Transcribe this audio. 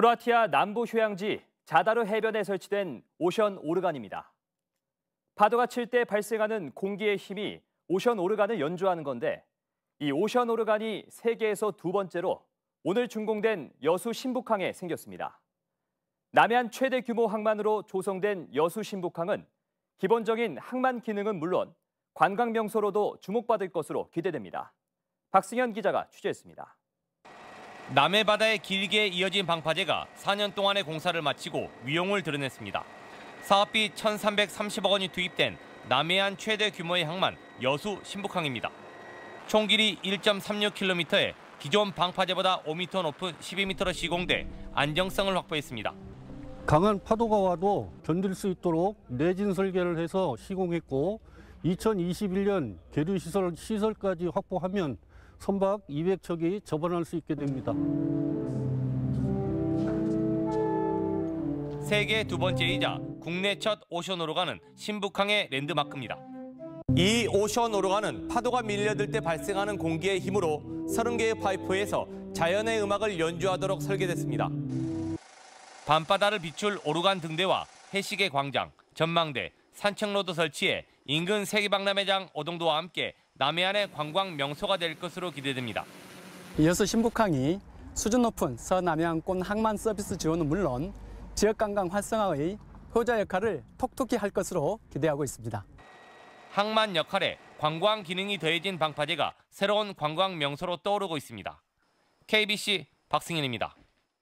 크로아티아 남부 휴양지 자다르 해변에 설치된 오션 오르간입니다. 파도가 칠 때 발생하는 공기의 힘이 오션 오르간을 연주하는 건데, 이 오션 오르간이 세계에서 두 번째로 오늘 준공된 여수 신북항에 생겼습니다. 남해안 최대 규모 항만으로 조성된 여수 신북항은 기본적인 항만 기능은 물론 관광 명소로도 주목받을 것으로 기대됩니다. 박승현 기자가 취재했습니다. 남해 바다에 길게 이어진 방파제가 4년 동안의 공사를 마치고 위용을 드러냈습니다. 사업비 1,330억 원이 투입된 남해안 최대 규모의 항만 여수 신북항입니다. 총 길이 1.36km에 기존 방파제보다 5m 높은 12m로 시공돼 안정성을 확보했습니다. 강한 파도가 와도 견딜 수 있도록 내진 설계를 해서 시공했고 2021년 계류시설 시설까지 확보하면 선박 200척이 접원할 수 있게 됩니다. 세계 두 번째이자 국내 첫 오션 오르간은 신북항의 랜드마크입니다. 이 오션 오르간은 파도가 밀려들 때 발생하는 공기의 힘으로 30개의 파이프에서 자연의 음악을 연주하도록 설계됐습니다. 밤바다를 비출 오르간 등대와 해시계 광장, 전망대, 산책로도 설치해 인근 세계박람회장 오동도와 함께 남해안의 관광 명소가 될 것으로 기대됩니다. 여수 신북항이 수준 높은 서남해안권 항만 서비스 지원은 물론 지역 관광 활성화의 효자 역할을 톡톡히 할 것으로 기대하고 있습니다. 항만 역할에 관광 기능이 더해진 방파제가 새로운 관광 명소로 떠오르고 있습니다. KBC 박승현입니다.